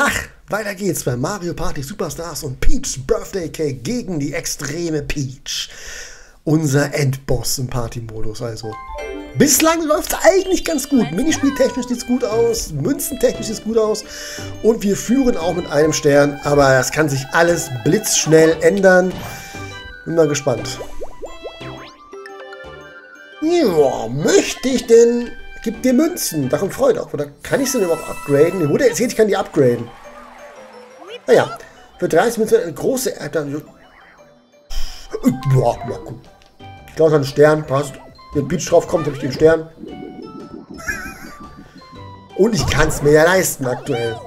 Tag, weiter geht's bei Mario Party Superstars und Peach Birthday Cake gegen die extreme Peach. Unser Endboss im Party-Modus also. Bislang läuft es eigentlich ganz gut. Minispieltechnisch sieht es gut aus, münzentechnisch sieht es gut aus und wir führen auch mit einem Stern, aber das kann sich alles blitzschnell ändern. Bin mal gespannt. Ja, möchte ich denn... Gib dir Münzen, darum freut auch. Oder kann ich sie überhaupt upgraden? Oder jetzt seht, ich kann die upgraden. Naja, für 30 Münzen eine große... Ich glaube, ein Stern passt. Wenn Peach drauf kommt, habe ich den Stern. Und ich kann es mir ja leisten aktuell.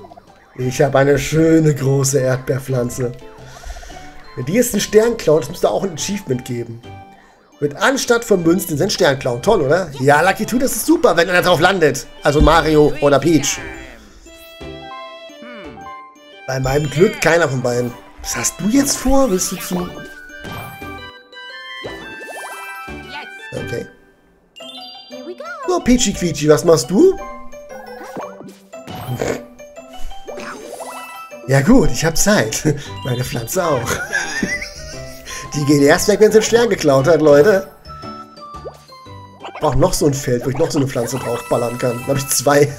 Ich habe eine schöne große Erdbeerpflanze. Wenn die jetzt einen Stern klaut, es müsste auch ein Achievement geben. Mit anstatt von Münzen sind Stern klauen. Toll, oder? Ja, Lucky 2, das ist super, wenn einer drauf landet. Also Mario oder Peach. Bei meinem Glück keiner von beiden. Was hast du jetzt vor? Willst du zu... Okay. So, Peachy Quietschi, was machst du? Ja gut, ich habe Zeit. Meine Pflanze auch. Die gehen erst weg, wenn sie den Stern geklaut hat, Leute. Ich brauche noch so ein Feld, wo ich noch so eine Pflanze draufballern kann. Da habe ich zwei.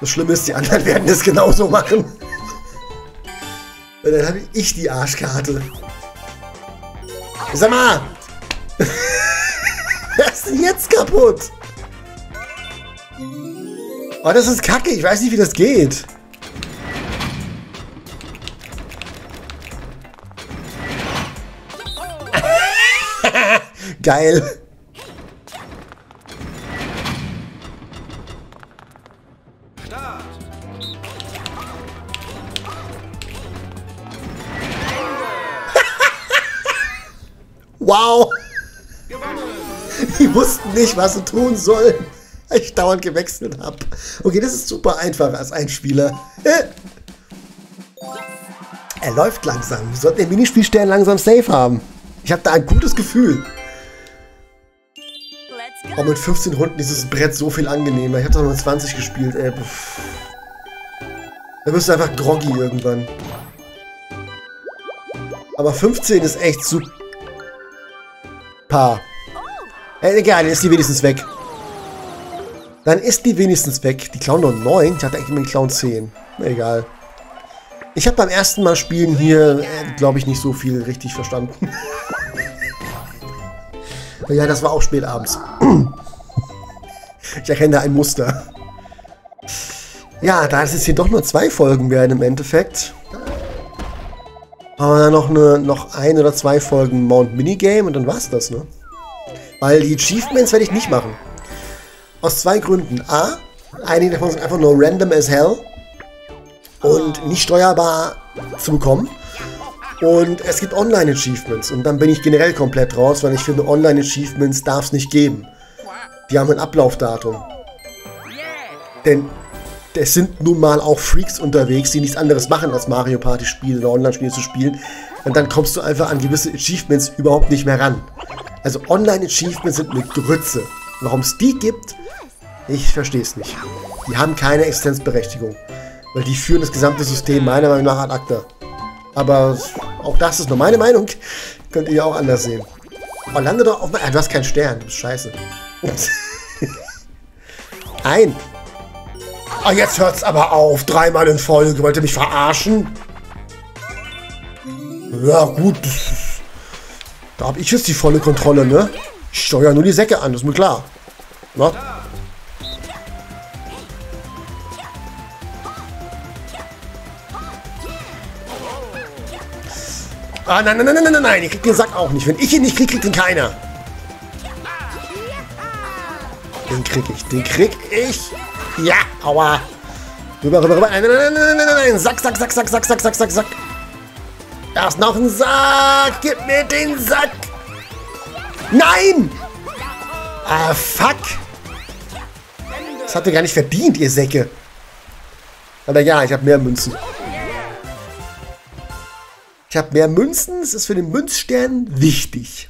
Das Schlimme ist, die anderen werden das genauso machen. Und dann habe ich die Arschkarte. Sag mal! Was ist denn jetzt kaputt? Oh, das ist kacke. Ich weiß nicht, wie das geht. Geil. Start. Wow. Die wussten nicht, was sie tun sollen. Ich dauernd gewechselt habe. Okay, das ist super einfach als Einspieler. Er läuft langsam. Wir sollten den Minispielstern langsam safe haben. Ich habe da ein gutes Gefühl. Auch mit 15 Runden ist dieses Brett so viel angenehmer. Ich habe doch nur 20 gespielt, ey. Da wirst du einfach groggy irgendwann. Aber 15 ist echt super. Egal, dann ist die wenigstens weg. Dann ist die wenigstens weg. Die klauen nur 9. Ich hatte eigentlich immer die klauen 10. Egal. Ich habe beim ersten Mal spielen hier, glaube ich, nicht so viel richtig verstanden. Ja, das war auch spät abends. Ich erkenne da ein Muster. Ja, da es jetzt hier doch nur 2 Folgen werden im Endeffekt. Aber dann noch 1 oder 2 Folgen Mount Minigame und dann war's das, ne? Weil die Achievements werde ich nicht machen. Aus 2 Gründen. A, einige davon sind einfach nur random as hell und nicht steuerbar zu bekommen. Und es gibt Online-Achievements und dann bin ich generell komplett raus, weil ich finde, Online-Achievements darf es nicht geben. Die haben ein Ablaufdatum. Denn es sind nun mal auch Freaks unterwegs, die nichts anderes machen, als Mario Party Spiele oder Online-Spiele zu spielen. Und dann kommst du einfach an gewisse Achievements überhaupt nicht mehr ran. Also Online-Achievements sind eine Grütze. Warum es die gibt, ich verstehe es nicht. Die haben keine Existenzberechtigung, weil die führen das gesamte System meiner Meinung nach ad acta. Aber auch das ist nur meine Meinung. Könnt ihr ja auch anders sehen. Oh, lande doch auf... du hast keinen Stern. Du bist scheiße. Ein. Oh, jetzt hört's aber auf. 3-mal in Folge. Wollt ihr mich verarschen? Ja, gut. Da hab ich jetzt die volle Kontrolle, ne? Ich steuere nur die Säcke an. Das ist mir klar. Na? Ah, nein, nein, nein, nein, nein, nein, ihr kriegt den Sack auch nicht. Wenn ich ihn nicht kriege, kriegt ihn keiner. Den krieg ich, den krieg ich. Ja, aua. Rüber, rüber, rüber. Nein, nein, nein, nein, nein, nein. Sack, Sack, Sack, Sack, Sack, Sack, Sack, Sack, Sack. Da ist noch ein Sack. Gib mir den Sack. Nein! Ah, fuck. Das habt ihr gar nicht verdient, ihr Säcke. Aber ja, ich habe mehr Münzen. Ich habe mehr Münzen, das ist für den Münzstern wichtig.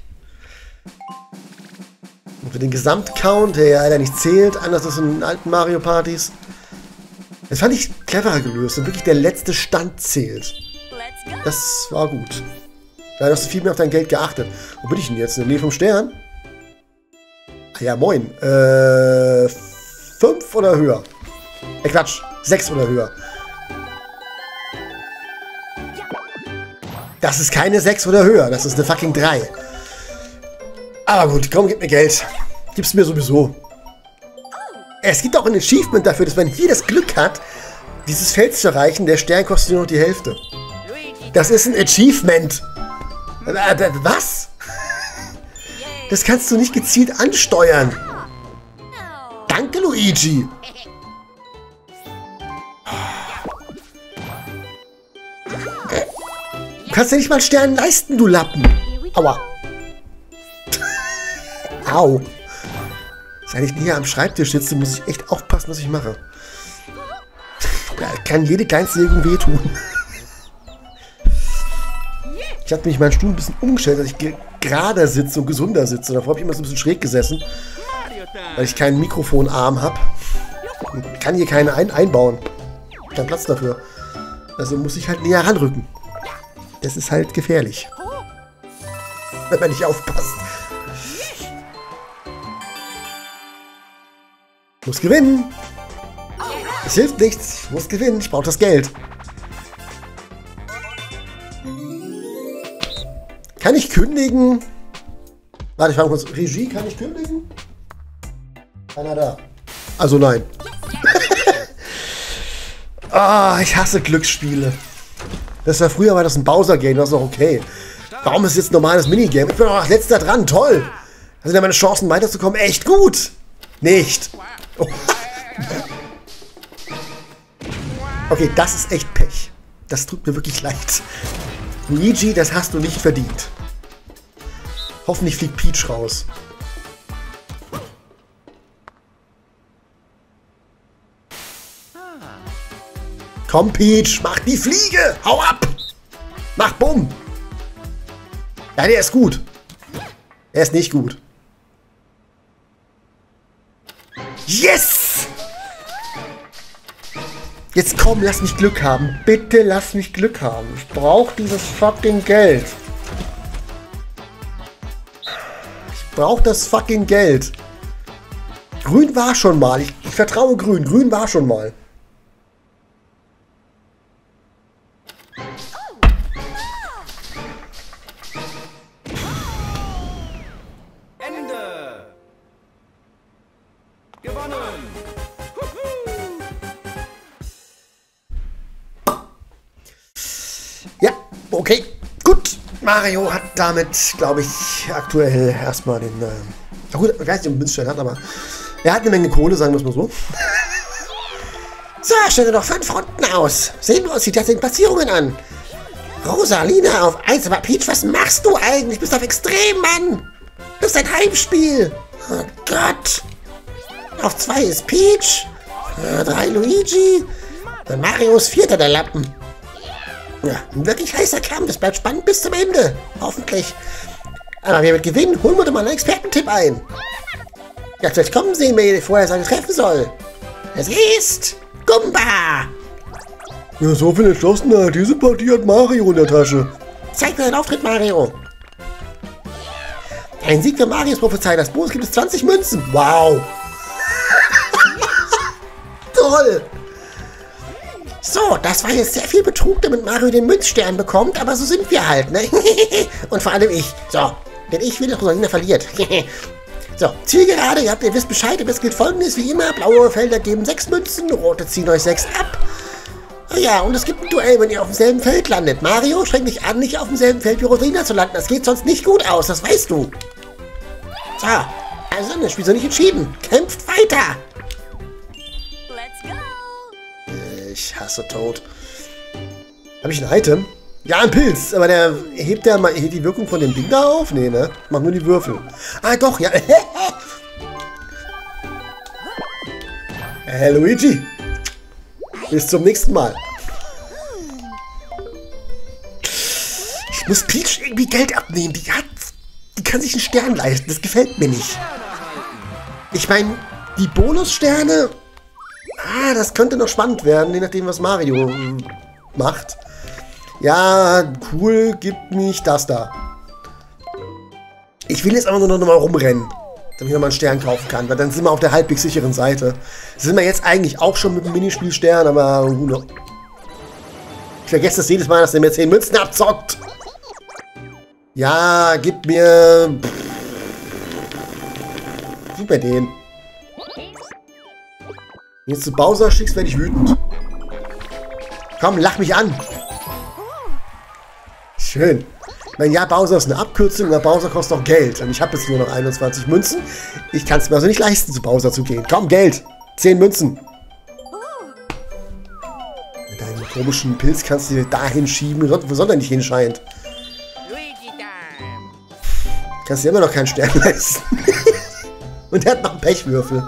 Und für den Gesamtcount, der ja leider nicht zählt, anders als in den alten Mario Partys, Das fand ich cleverer gelöst und wirklich der letzte Stand zählt. Das war gut. Da hast du viel mehr auf dein Geld geachtet. Wo bin ich denn jetzt? In der Nähe vom Stern? Ah ja, moin. 5 oder höher? Quatsch. 6 oder höher. Das ist keine 6 oder höher. Das ist eine fucking 3. Aber gut, komm, gib mir Geld. Gib's mir sowieso. Es gibt auch ein Achievement dafür, dass man hier das Glück hat, dieses Feld zu erreichen. Der Stern kostet nur noch die Hälfte. Das ist ein Achievement. Was? Das kannst du nicht gezielt ansteuern. Danke, Luigi. Du kannst ja nicht mal einen Stern leisten, du Lappen. Aua. Au. Seit ich hier am Schreibtisch sitze, muss ich echt aufpassen, was ich mache. Da kann jede Kleinstbewegung wehtun. Ich habe mich meinen Stuhl ein bisschen umgestellt, dass ich gerader sitze und gesunder sitze. Davor habe ich immer so ein bisschen schräg gesessen, weil ich keinen Mikrofonarm habe. Ich kann hier keinen einbauen. Kein Platz dafür. Also muss ich halt näher ranrücken. Das ist halt gefährlich, wenn man nicht aufpasst. Muss gewinnen. Es hilft nichts. Ich muss gewinnen. Ich brauche das Geld. Kann ich kündigen? Warte, ich frage kurz. Regie, kann ich kündigen? Keiner da. Also nein. Ah, ich hasse Glücksspiele. Das war früher, war das ein Bowser-Game, das ist noch okay. Warum ist jetzt ein normales Minigame? Ich bin auch als letzter dran, toll. Da sind ja meine Chancen weiterzukommen echt gut. Nicht. Oh. Okay, das ist echt Pech. Das tut mir wirklich leid. Luigi, das hast du nicht verdient. Hoffentlich fliegt Peach raus. Komm, Peach, mach die Fliege! Hau ab! Mach Bumm! Ja, der ist gut. Er ist nicht gut. Yes! Jetzt komm, lass mich Glück haben. Bitte lass mich Glück haben. Ich brauche dieses fucking Geld. Ich brauche das fucking Geld. Grün war schon mal. Ich vertraue Grün. Grün war schon mal. Okay, gut. Mario hat damit, glaube ich, aktuell erstmal den... Na gut, ich weiß nicht, ob er einen Münzstein hat, aber... Er hat eine Menge Kohle, sagen wir es mal so. So, stelle noch 5 Runden aus. Sehen wir uns die tatsächlichen Platzierungen an. Rosalina auf 1, aber Peach, was machst du eigentlich? Du bist auf Extrem, Mann. Das ist ein Heimspiel. Oh Gott. Auf 2 ist Peach. 3 Luigi. Und Mario ist 4. der Lappen. Ja, ein wirklich heißer Kampf. Das bleibt spannend bis zum Ende. Hoffentlich. Aber wer wird gewinnen? Holen wir doch mal einen Expertentipp ein. Ja, vielleicht kommen sie mir, vorher seine treffen soll. Es ist Gumba. Ja, so viel Entschlossenheit. Diese Partie hat Mario in der Tasche. Zeig mir deinen Auftritt, Mario. Ein Sieg für Marios Prophezei. Das Bonus gibt es 20 Münzen. Wow. Toll. So, das war jetzt sehr viel Betrug, damit Mario den Münzstern bekommt, aber so sind wir halt, ne? Und vor allem ich. So, denn ich will, dass Rosalina verliert. So, Zielgerade, ihr wisst Bescheid, aber es gilt folgendes wie immer. Blaue Felder geben 6 Münzen, rote ziehen euch 6 ab. Oh ja, und es gibt ein Duell, wenn ihr auf demselben Feld landet. Mario, streng dich an, nicht auf demselben Feld wie Rosalina zu landen. Das geht sonst nicht gut aus, das weißt du. So, also das Spiel ist noch nicht entschieden. Kämpft weiter! Ich hasse Toad. Habe ich ein Item? Ja, ein Pilz. Aber der hebt ja mal die Wirkung von dem Ding da auf? Nee, ne? Mach nur die Würfel. Ah, doch, ja. Hey, Luigi. Bis zum nächsten Mal. Ich muss Peach irgendwie Geld abnehmen. Die kann sich einen Stern leisten. Das gefällt mir nicht. Ich meine, die Bonussterne... Ah, das könnte noch spannend werden, je nachdem, was Mario macht. Ja, cool, gib mich das da. Ich will jetzt aber nur noch mal rumrennen, damit ich nochmal einen Stern kaufen kann, weil dann sind wir auf der halbwegs sicheren Seite. Sind wir jetzt eigentlich auch schon mit dem Minispiel Stern, aber no. Ich vergesse das jedes Mal, dass der mir 10 Münzen abzockt. Ja, gib mir... Super den. Wenn du jetzt zu Bowser schickst, werde ich wütend. Komm, lach mich an. Schön. Ich meine, ja, Bowser ist eine Abkürzung, aber Bowser kostet auch Geld. Und ich habe jetzt nur noch 21 Münzen. Ich kann es mir also nicht leisten, zu Bowser zu gehen. Komm, Geld. 10 Münzen. Mit deinem komischen Pilz kannst du dir dahin schieben, wo Sonne nicht hinscheint. Kannst dir immer noch keinen Stern leisten. Und er hat noch einen Pechwürfel.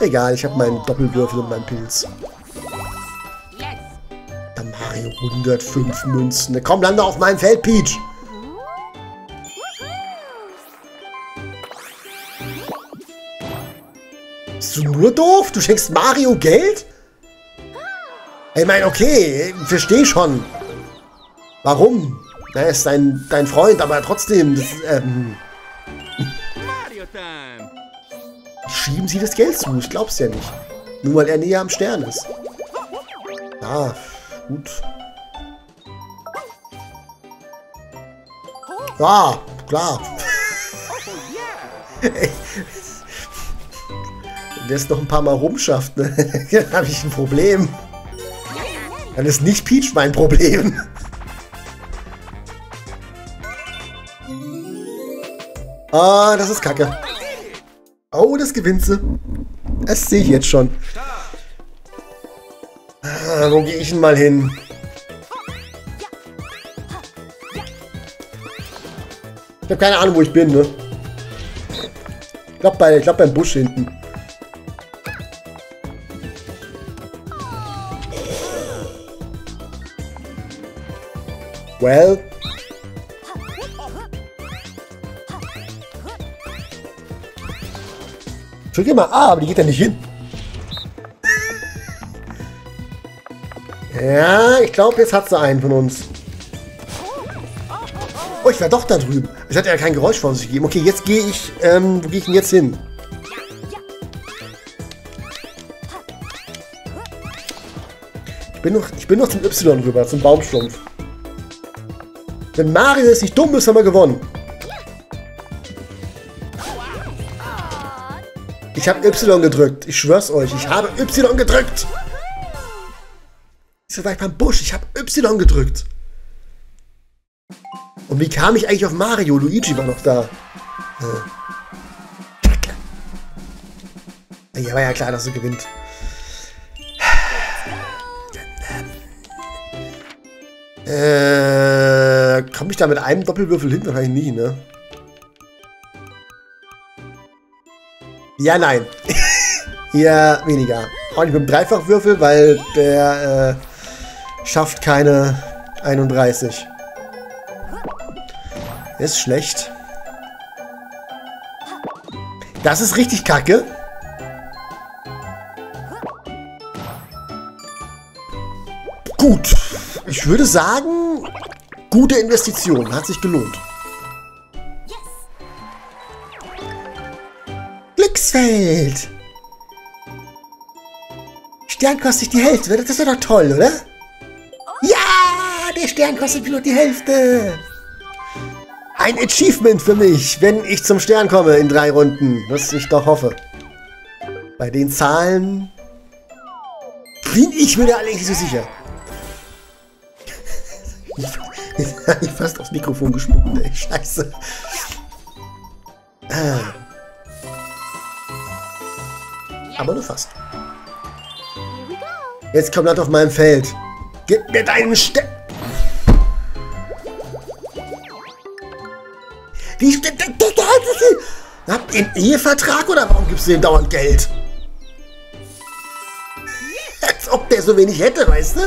Egal, ich habe meinen Doppelwürfel und meinen Pilz. Dann Mario, 105 Münzen. Komm, lande auf meinem Feld, Peach. Bist du nur doof? Du schenkst Mario Geld? Ich meine, okay, verstehe schon. Warum? Er ist dein Freund, aber trotzdem, das, schieben sie das Geld zu, ich glaub's ja nicht. Nur weil er näher am Stern ist. Ah, gut. Ja, klar. Wenn der es noch ein paar Mal rumschafft, ne? Dann habe ich ein Problem. Dann ist nicht Peach mein Problem. Ah, das ist Kacke. Oh, das gewinnt sie. Das sehe ich jetzt schon. Ah, wo gehe ich denn mal hin? Ich habe keine Ahnung, wo ich bin, ne? Ich glaube beim Busch hinten. Well... Drück mal A, aber die geht ja nicht hin. Ja, ich glaube, jetzt hat sie einen von uns. Oh, ich war doch da drüben. Es hat ja kein Geräusch von sich gegeben. Okay, jetzt gehe ich... wo gehe ich denn jetzt hin? Ich bin noch zum Y rüber, zum Baumstumpf. Wenn Mario jetzt nicht dumm ist, haben wir gewonnen. Ich habe Y gedrückt. Ich schwör's euch. Ich habe Y gedrückt. Ist ja gleich beim Busch. Ich habe Y gedrückt. Und wie kam ich eigentlich auf Mario? Luigi war noch da. Kacke. Ja, war ja klar, dass du gewinnt. Komm ich da mit einem Doppelwürfel hin? Wahrscheinlich nie, ne? Ja, nein. Ja, weniger. Auch nicht mit dem Dreifachwürfel, weil der schafft keine 31. Ist schlecht. Das ist richtig kacke. Gut. Ich würde sagen, gute Investition. Hat sich gelohnt. Feld. Stern kostet die Hälfte, das ist ja doch toll, oder? Ja, der Stern kostet nur die Hälfte. Ein Achievement für mich, wenn ich zum Stern komme in 3 Runden, was ich doch hoffe. Bei den Zahlen bin ich mir da allerdings so sicher. Ich fast aufs Mikrofon gespuckt, ey, scheiße. Aber nur fast. Jetzt komm halt auf meinem Feld. Gib mir deinen Stern. Die habt ihr einen Ehevertrag oder warum gibst du dem dauernd Geld? Als ob der so wenig hätte, weißt du?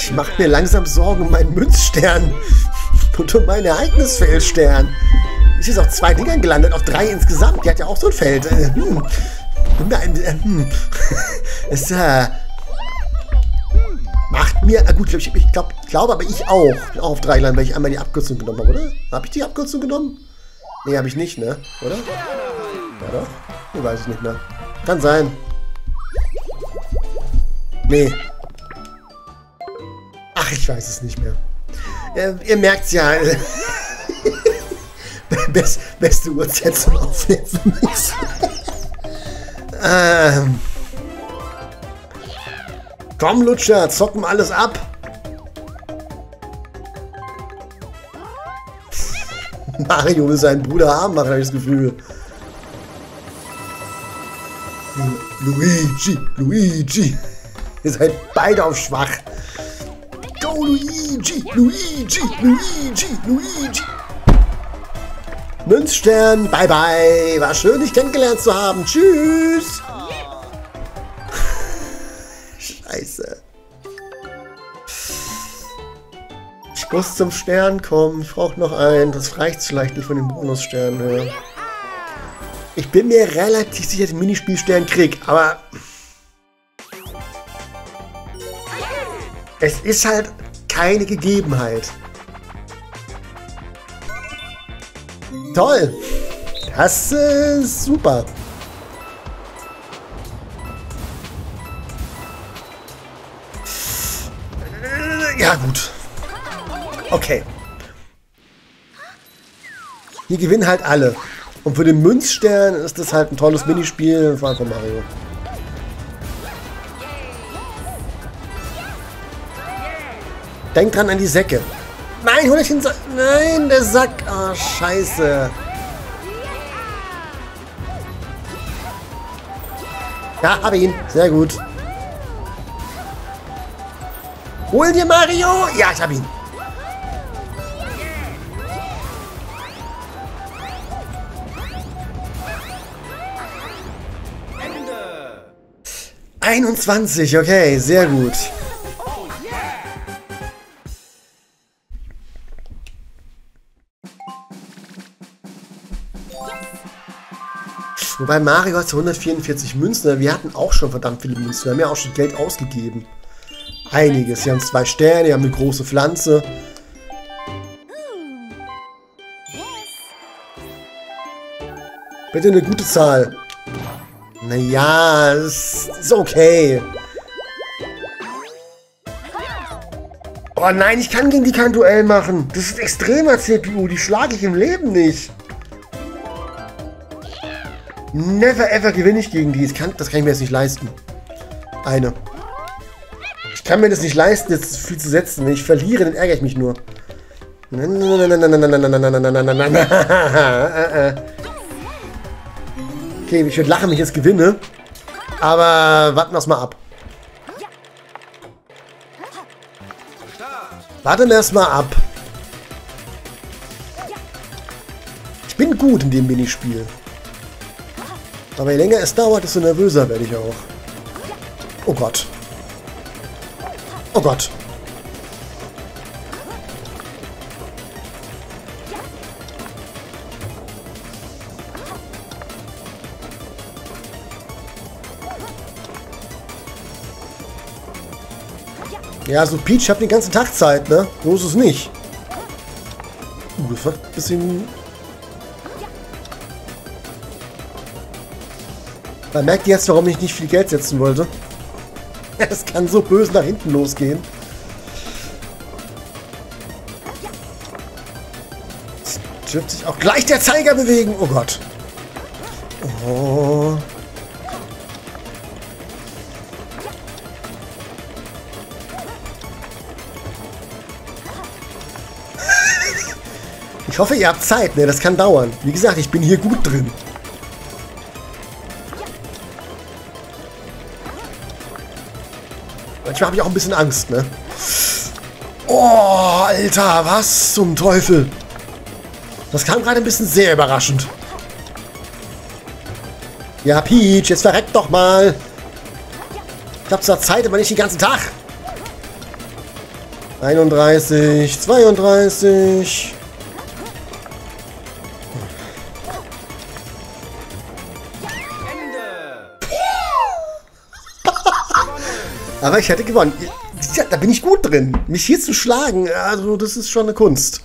Ich mach mir langsam Sorgen um meinen Münzstern und um mein Ereignisfeldstern. Ich ist auf 2 Dingern gelandet, auf 3 insgesamt. Die hat ja auch so ein Feld. So. Macht mir... gut, ich glaube aber ich auch. Auf 3 Line, weil ich einmal die Abkürzung genommen habe, oder? Habe ich die Abkürzung genommen? Nee, habe ich nicht, ne? Oder? Ja, doch. Ich weiß es nicht mehr. Kann sein. Nee. Ach, ich weiß es nicht mehr. Ihr merkt's ja. Beste Uhrzeit zum Aufnehmen für mich. Komm, Lutscher, zocken alles ab. Mario will seinen Bruder arm machen, habe ich das Gefühl. Luigi. Ihr seid beide auf schwach. Go, Luigi. Münzstern, bye bye. War schön, dich kennengelernt zu haben. Tschüss. Scheiße. Ich muss zum Stern kommen. Ich brauche noch einen. Das reicht vielleicht nicht von den Bonussternen. Ich bin mir relativ sicher, dass ich den Minispielstern krieg, aber... Es ist halt keine Gegebenheit. Toll. Das ist super. Ja, gut. Okay. Hier gewinnen halt alle. Und für den Münzstern ist das halt ein tolles Minispiel vor allem von Mario. Denk dran an die Säcke. Nein, hol ich den Sack. Nein, der Sack. Oh, scheiße. Ja, hab ihn. Sehr gut. Hol dir Mario. Ja, ich hab ihn. Ende. 21, okay, sehr gut. Wobei Mario hat 144 Münzen, wir hatten auch schon verdammt viele Münzen, wir haben ja auch schon Geld ausgegeben. Einiges, wir haben 2 Sterne, wir haben eine große Pflanze. Bitte eine gute Zahl. Naja, es ist okay. Oh nein, ich kann gegen die kein Duell machen. Das ist ein extremer CPU, die schlage ich im Leben nicht. Never ever gewinne ich gegen die. Das kann ich mir jetzt nicht leisten. Eine. Ich kann mir das nicht leisten, jetzt viel zu setzen. Wenn ich verliere, dann ärgere ich mich nur. Okay, ich würde lachen, wenn ich jetzt gewinne. Aber warten wir es mal ab. Warten wir es mal ab. Ich bin gut in dem Minispiel. Aber je länger es dauert, desto nervöser werde ich auch. Oh Gott. Oh Gott. Ja, so Peach hat den ganzen Tag Zeit, ne? So ist es nicht. Das war ein bisschen... Man merkt jetzt, warum ich nicht viel Geld setzen wollte. Es kann so böse nach hinten losgehen. Jetzt dürfte sich auch gleich der Zeiger bewegen. Oh Gott. Oh. Ich hoffe, ihr habt Zeit. Ne, das kann dauern. Wie gesagt, ich bin hier gut drin. Manchmal habe ich auch ein bisschen Angst, ne? Oh, Alter, was zum Teufel? Das kam gerade ein bisschen sehr überraschend. Ja, Peach, jetzt verreck doch mal. Ich habe zwar Zeit, aber nicht den ganzen Tag. 31, 32. Aber ich hätte gewonnen. Ja, da bin ich gut drin. Mich hier zu schlagen, also das ist schon eine Kunst.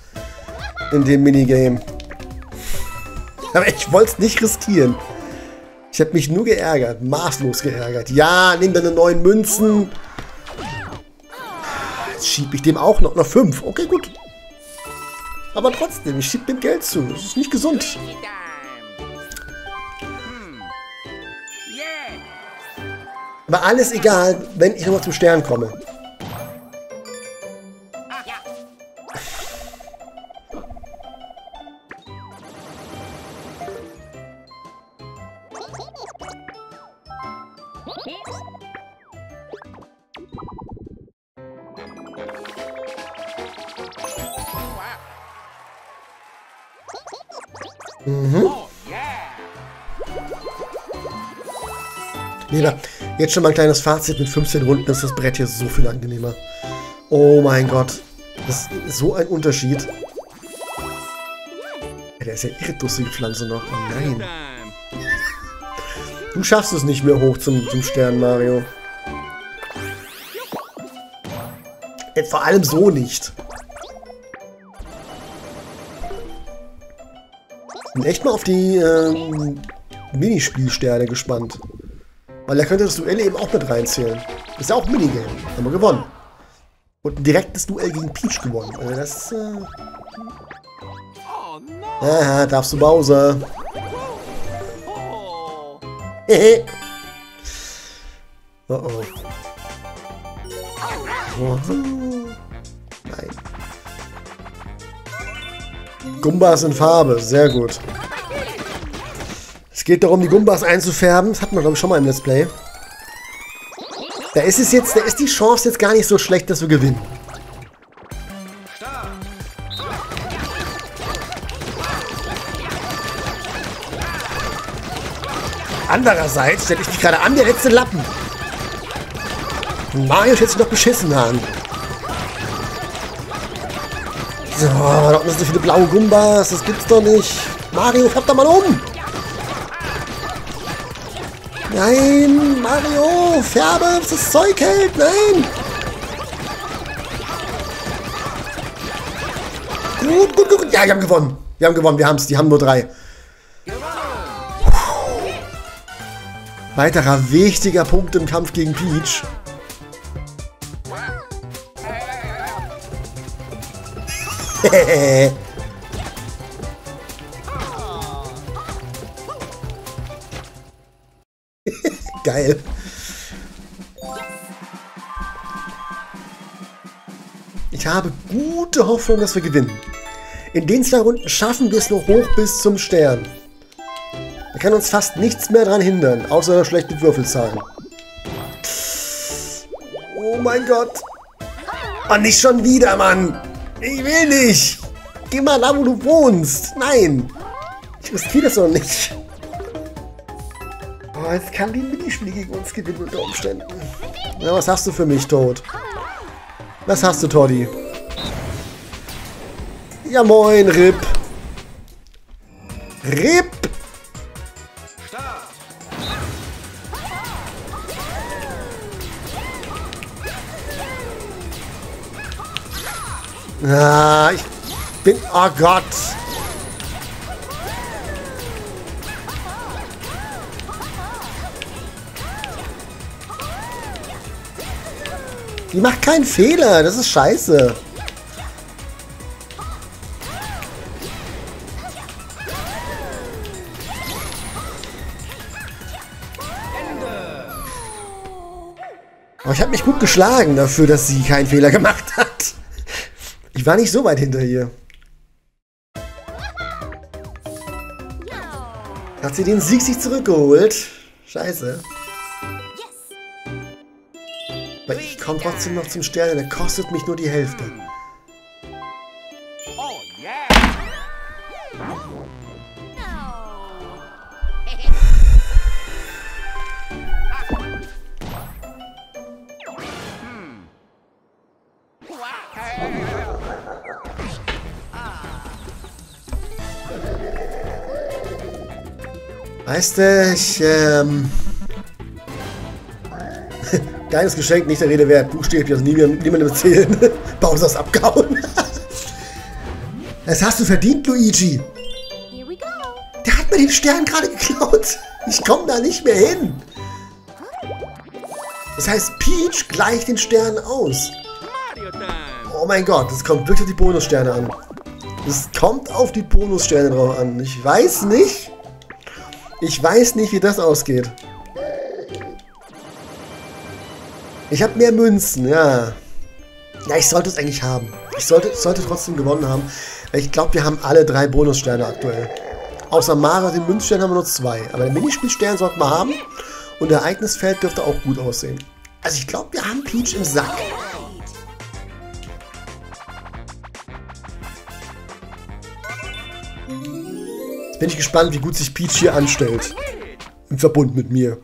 In dem Minigame. Aber ich wollte es nicht riskieren. Ich habe mich nur geärgert. Maßlos geärgert. Ja, nimm deine 9 Münzen. Jetzt schiebe ich dem auch noch 5. Okay, gut. Aber trotzdem, ich schiebe dem Geld zu. Das ist nicht gesund. Aber alles egal, wenn ich nochmal zum Stern komme. Mhm. Lieber, jetzt schon mal ein kleines Fazit. Mit 15 Runden ist das Brett hier so viel angenehmer. Oh mein Gott. Das ist so ein Unterschied. Ja, der ist ja irredussig, die Pflanze noch. Oh nein. Du schaffst es nicht mehr hoch zum Stern, Mario. Vor allem so nicht. Bin echt mal auf die Minispielsterne gespannt. Weil da könnte das Duell eben auch mit reinzählen. Ist ja auch ein Minigame. Haben wir gewonnen. Und ein direktes Duell gegen Peach gewonnen. Also das Aha, darfst du Bowser. Hehe. Oh oh. Nein. Gumbas in Farbe, sehr gut. Es geht darum, die Gumbas einzufärben. Das hatten wir, glaube ich, schon mal im Let's Play. Da ist es jetzt, da ist die Chance jetzt gar nicht so schlecht, dass wir gewinnen. Andererseits stelle ich mich gerade an, der letzte Lappen. Mario stellt sich noch beschissen an. So, da unten sind so viele blaue Gumbas, das gibt's doch nicht. Mario, fährt da mal um! Nein, Mario, färbe, was das Zeug hält, nein! Gut, gut, gut, ja, wir haben gewonnen. Wir haben gewonnen, wir haben's, die haben nur 3. Weiterer wichtiger Punkt im Kampf gegen Peach. Geil. Ich habe gute Hoffnung, dass wir gewinnen. In den 2 Runden schaffen wir es noch hoch bis zum Stern. Da kann uns fast nichts mehr daran hindern, außer schlechte Würfelzahlen. Oh mein Gott. Oh, nicht schon wieder, Mann. Ich will nicht! Geh mal da, wo du wohnst! Nein! Ich riskiere das doch nicht. Oh, jetzt kann die Minispiel gegen uns gewinnen unter Umständen. Na, was hast du für mich, Toad? Was hast du, Toddy? Ja moin, Rip! Rip! Ah, ich bin... Oh Gott! Die macht keinen Fehler, das ist scheiße. Aber ich habe mich gut geschlagen dafür, dass sie keinen Fehler gemacht hat. Ich war nicht so weit hinter ihr. Hat sie den Sieg sich zurückgeholt? Scheiße. Aber ich komme trotzdem noch zum Stern, der kostet mich nur die Hälfte. Weißt du, ich Geiles Geschenk, nicht der Rede wert. Buchstäblich, also niemandem erzählen. Bowser ist abgehauen. Das hast du verdient, Luigi. Der hat mir den Stern gerade geklaut. Ich komme da nicht mehr hin. Das heißt, Peach gleicht den Stern aus. Oh mein Gott, das kommt wirklich auf die Bonussterne an. Es kommt auf die Bonussterne drauf an. Ich weiß nicht, wie das ausgeht. Ich habe mehr Münzen, ja. Ja, ich sollte es eigentlich haben. Ich sollte trotzdem gewonnen haben. Ich glaube, wir haben alle 3 Bonussterne aktuell. Außer Mara, den Münzstern, haben wir nur 2. Aber den Minispielstern sollten wir haben. Und der Ereignisfeld dürfte auch gut aussehen. Also ich glaube, wir haben Peach im Sack. Jetzt bin ich gespannt, wie gut sich Peach hier anstellt. Im Verbund mit mir.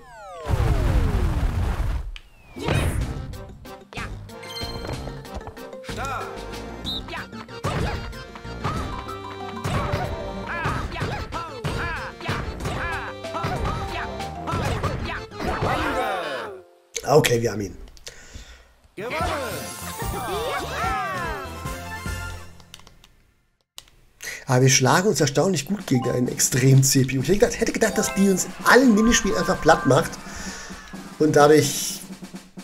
Okay, wir haben ihn. Aber wir schlagen uns erstaunlich gut gegen einen extremen CPU. Ich hätte gedacht, dass die uns allen Minispielen einfach platt macht und dadurch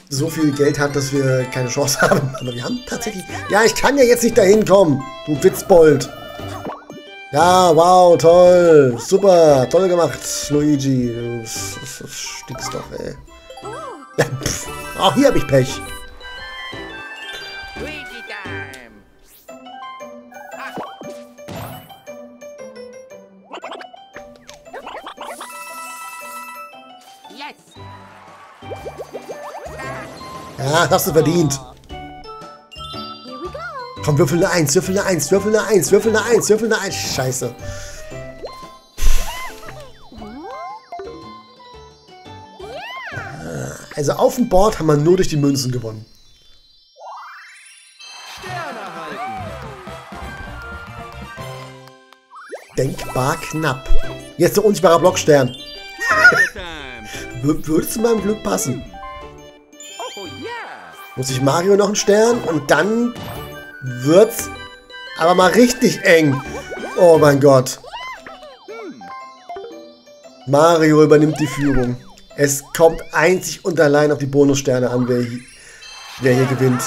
so viel Geld hat, dass wir keine Chance haben. Aber wir haben tatsächlich... Ja, ich kann ja jetzt nicht dahin kommen, du Witzbold. Ja, wow, toll. Super, toll gemacht, Luigi. Du stinkst doch, ey. Ja, pff, auch hier habe ich Pech. Ja, das hast du verdient. Komm, würfel eine 1, würfel eine 1, würfel eine 1, würfel eine 1, würfel eine 1. Scheiße. Also auf dem Board haben wir nur durch die Münzen gewonnen. Sterne erhalten. Denkbar knapp. Jetzt der unsichtbare Blockstern. Würde zu meinem Glück passen. Oh, yeah. Muss ich Mario noch einen Stern und dann wird's aber mal richtig eng. Oh mein Gott. Mario übernimmt die Führung. Es kommt einzig und allein auf die Bonussterne an, wer hier gewinnt.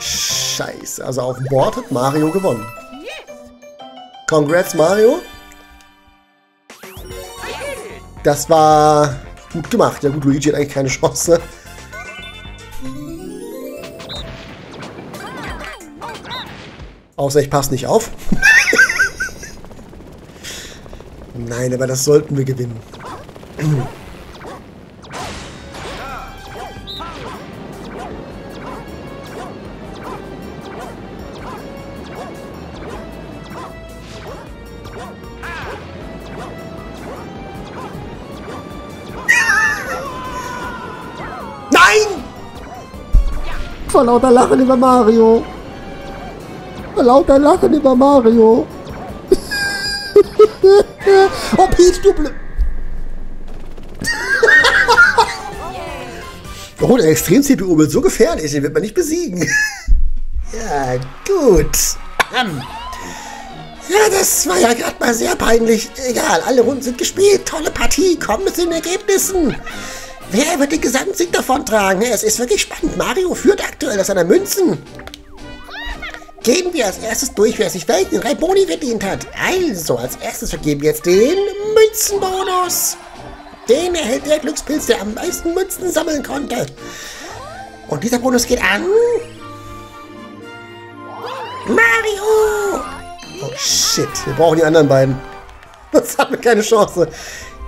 Scheiße, also auf dem Board hat Mario gewonnen. Congrats, Mario. Das war gut gemacht. Ja gut, Luigi hat eigentlich keine Chance. Außer ich passe nicht auf. Nein, aber das sollten wir gewinnen. Nein! Vor lauter Lachen über Mario. Vor lauter Lachen über Mario. Oh, Peach, du blöd. Oh, der Extrem-CPU wird so gefährlich, den wird man nicht besiegen. Ja, gut. Ja, das war ja gerade mal sehr peinlich. Egal, alle Runden sind gespielt. Tolle Partie, kommen mit den Ergebnissen. Wer wird den Gesamtsieg davontragen? Ja, es ist wirklich spannend. Mario führt aktuell aus seiner Münzen. Geben wir als erstes durch, wer sich welchen 3 Boni verdient hat. Also, als erstes vergeben wir jetzt den Münzenbonus. Den erhält der Glückspilz, der am meisten Münzen sammeln konnte. Und dieser Bonus geht an... Mario! Oh shit, wir brauchen die anderen beiden. Sonst haben wir keine Chance.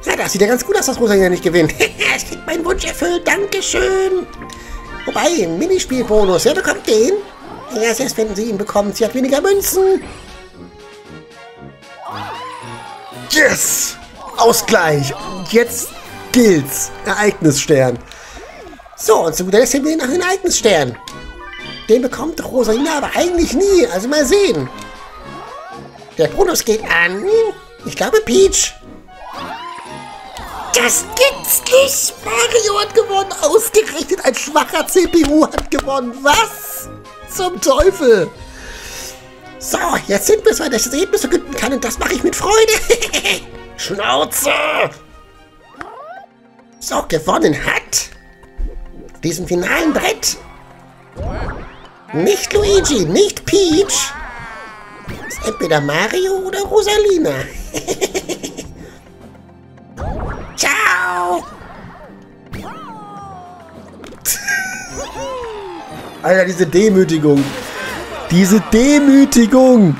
Ja, das sieht ja ganz gut aus, dass Rosa hier nicht gewinnt. Ich krieg meinen Wunsch erfüllt, dankeschön. Wobei, Minispielbonus, wer bekommt den? Erst jetzt, wenn sie ihn bekommt, sie hat weniger Münzen. Yes! Ausgleich! Und jetzt gilt's. Ereignisstern. So, und zu guter Letzt haben wir nach den Ereignisstern. Den bekommt Rosalina aber eigentlich nie. Also mal sehen. Der Bonus geht an. Ich glaube Peach. Das gibt's nicht! Mario hat gewonnen! Ausgerechnet ein schwacher CPU hat gewonnen! Was? Zum Teufel! So, jetzt sind wir es, weil ich das Ergebnis verkünden kann und das mache ich mit Freude! Schnauze! So, gewonnen hat... diesen finalen Brett... nicht Luigi, nicht Peach... ist entweder Mario oder Rosalina. Ciao! Alter, diese Demütigung. Diese Demütigung!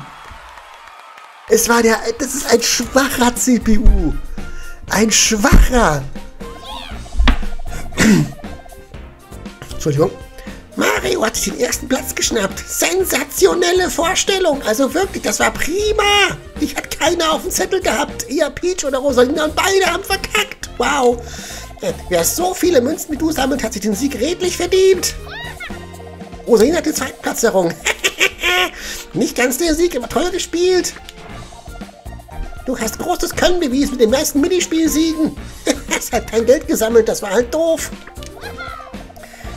Es war der... das ist ein schwacher CPU. Ein schwacher. Entschuldigung. Mario hat sich den ersten Platz geschnappt. Sensationelle Vorstellung. Also wirklich, das war prima. Ich hatte keiner auf dem Zettel gehabt. Eher Peach oder Rosalina und beide haben verkackt. Wow. Wer so viele Münzen wie du sammelt, hat sich den Sieg redlich verdient. Rosalina hat die Zweitplatz errungen. Nicht ganz der Sieg, aber toll gespielt. Du hast großes Können bewiesen mit den meisten Minispielsiegen. Es hat kein Geld gesammelt, das war halt doof.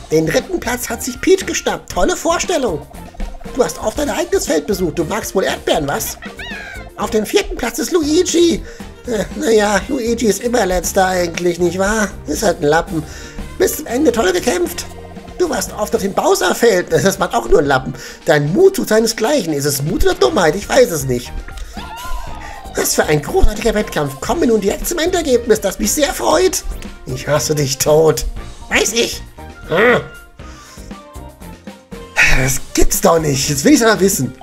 Den dritten Platz hat sich Peach geschnappt. Tolle Vorstellung. Du hast auch dein eigenes Feld besucht. Du magst wohl Erdbeeren, was? Auf dem vierten Platz ist Luigi. Naja, Luigi ist immer letzter eigentlich, nicht wahr? Ist halt ein Lappen. Bis zum Ende toll gekämpft. Du warst oft auf dem Bowser-Feld. Das macht auch nur ein Lappen. Dein Mut tut seinesgleichen. Ist es Mut oder Dummheit? Ich weiß es nicht. Was für ein großartiger Wettkampf. Kommen wir nun direkt zum Endergebnis, das mich sehr freut. Ich hasse dich tot. Weiß ich. Hm. Das gibt's doch nicht. Jetzt will ich's aber wissen.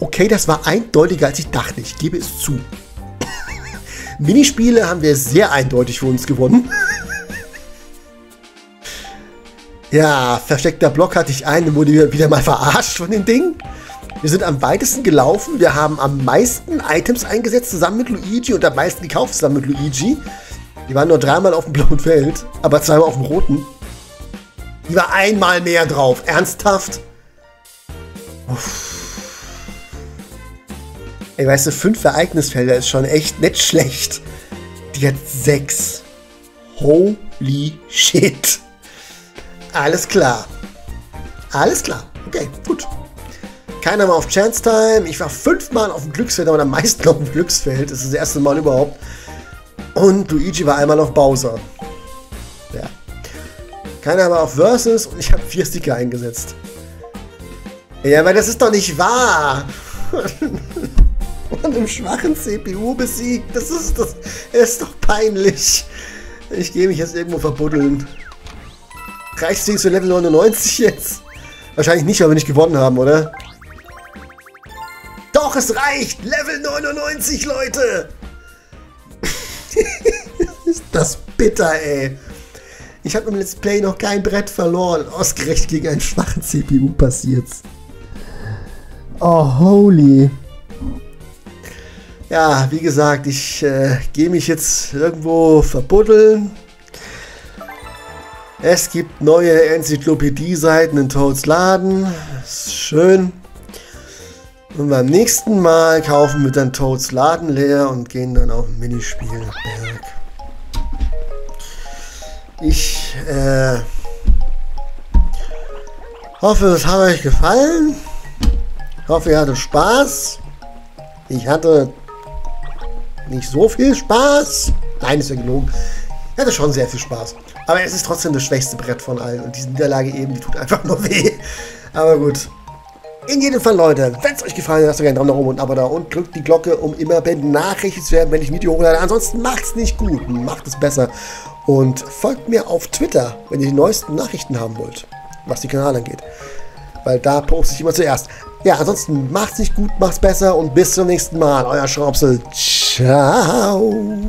Okay, das war eindeutiger als ich dachte. Ich gebe es zu. Minispiele haben wir sehr eindeutig für uns gewonnen. Ja, versteckter Block hatte ich einen und wurde wieder mal verarscht von dem Ding. Wir sind am weitesten gelaufen. Wir haben am meisten Items eingesetzt zusammen mit Luigi und am meisten gekauft zusammen mit Luigi. Die waren nur dreimal auf dem blauen Feld, aber zweimal auf dem roten. Die war einmal mehr drauf. Ernsthaft? Uff. Ey, weißt du, 5 Ereignisfelder ist schon echt nicht schlecht. Die hat 6. Holy shit. Alles klar. Alles klar. Okay, gut. Keiner war auf Chance Time. Ich war 5-mal auf dem Glücksfeld, aber am meisten auf dem Glücksfeld. Das ist das erste Mal überhaupt. Und Luigi war einmal auf Bowser. Ja. Keiner war auf Versus und ich habe 4 Sticker eingesetzt. Ja, aber das ist doch nicht wahr. Von einem schwachen CPU besiegt. Das ist doch peinlich. Ich gehe mich jetzt irgendwo verbuddeln. Reicht's dir zu Level 99 jetzt? Wahrscheinlich nicht, weil wir nicht gewonnen haben, oder? Doch, es reicht! Level 99, Leute! Ist das bitter, ey. Ich habe im Let's Play noch kein Brett verloren. Ausgerechnet gegen einen schwachen CPU passiert's. Oh, holy. Ja, wie gesagt, ich gehe mich jetzt irgendwo verbuddeln. Es gibt neue Enzyklopädie-Seiten in Toads Laden. Das ist schön. Und beim nächsten Mal kaufen wir dann Toads Laden leer und gehen dann auf Minispielberg. Ich hoffe, es hat euch gefallen. Ich hoffe, ihr hattet Spaß. Ich hatte nicht so viel Spaß. Nein, ist ja gelogen. Ich hatte schon sehr viel Spaß. Aber es ist trotzdem das schwächste Brett von allen. Und diese Niederlage eben, die tut einfach nur weh. Aber gut. In jedem Fall, Leute, wenn es euch gefallen hat, lasst doch gerne einen Daumen nach oben und ein Abo da und drückt die Glocke, um immer benachrichtigt zu werden, wenn ich ein Video hochlade. Ansonsten macht's nicht gut, macht es besser. Und folgt mir auf Twitter, wenn ihr die neuesten Nachrichten haben wollt, was die Kanäle angeht. Weil da poste ich immer zuerst. Ja, ansonsten macht's nicht gut, macht's besser und bis zum nächsten Mal. Euer Schraubsel. Ciao.